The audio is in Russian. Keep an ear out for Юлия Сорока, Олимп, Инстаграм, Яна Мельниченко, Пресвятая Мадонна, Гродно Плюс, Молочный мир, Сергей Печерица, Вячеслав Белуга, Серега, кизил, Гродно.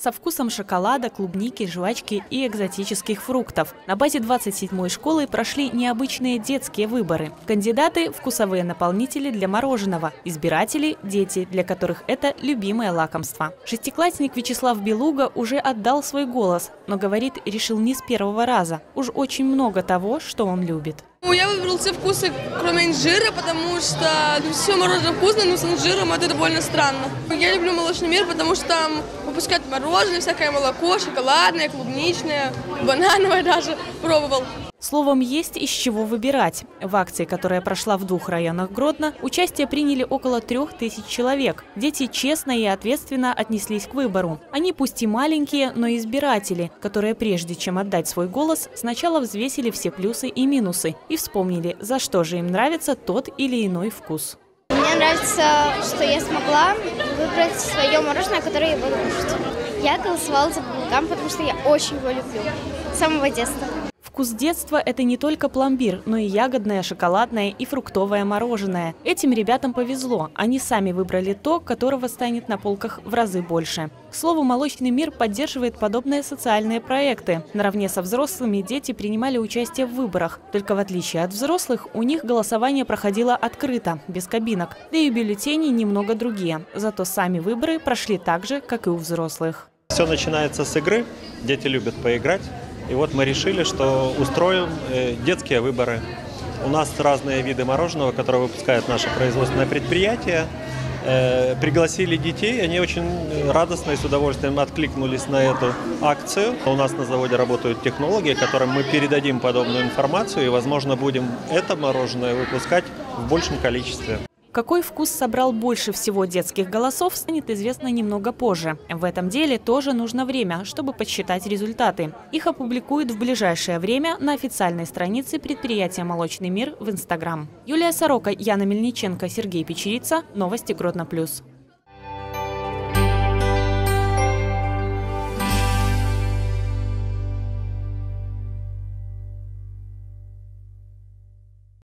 со вкусом шоколада, клубники, жвачки и экзотических фруктов. На базе 27-й школы прошли необычные детские выборы. Кандидаты – вкусовые наполнители для мороженого, избиратели – дети, для которых это любимое лакомство. Шестиклассник Вячеслав Белуга уже отдал свой голос, но, говорит, решил не с первого раза. Уж очень много того, что он любит. Я выбрал все вкусы, кроме инжира, потому что все мороженое вкусное, но с инжиром это довольно странно. Я люблю «Молочный мир», потому что там выпускают мороженое, всякое молоко, шоколадное, клубничное, банановое даже пробовал. Словом, есть из чего выбирать. В акции, которая прошла в 2 районах Гродно, участие приняли около 3000 человек. Дети честно и ответственно отнеслись к выбору. Они пусть и маленькие, но избиратели, которые прежде чем отдать свой голос, сначала взвесили все плюсы и минусы и вспомнили, за что же им нравится тот или иной вкус. Мне нравится, что я смогла выбрать свое мороженое, которое я буду кушать. Я голосовала за Белугу, потому что я очень его люблю с самого детства. Вкус детства – это не только пломбир, но и ягодное, шоколадное и фруктовое мороженое. Этим ребятам повезло, они сами выбрали то, которого станет на полках в разы больше. К слову, «Молочный мир» поддерживает подобные социальные проекты. Наравне со взрослыми дети принимали участие в выборах. Только в отличие от взрослых, у них голосование проходило открыто, без кабинок. Да и бюллетени немного другие. Зато сами выборы прошли так же, как и у взрослых. Все начинается с игры, дети любят поиграть. И вот мы решили, что устроим детские выборы. У нас разные виды мороженого, которые выпускают наши производственные предприятия. Пригласили детей, они очень радостно и с удовольствием откликнулись на эту акцию. У нас на заводе работают технологии, которым мы передадим подобную информацию и, возможно, будем это мороженое выпускать в большем количестве. Какой вкус собрал больше всего детских голосов, станет известно немного позже. В этом деле тоже нужно время, чтобы подсчитать результаты. Их опубликуют в ближайшее время на официальной странице предприятия «Молочный мир» в Инстаграм. Юлия Сорока, Яна Мельниченко, Сергей Печерица. Новости Гродно+.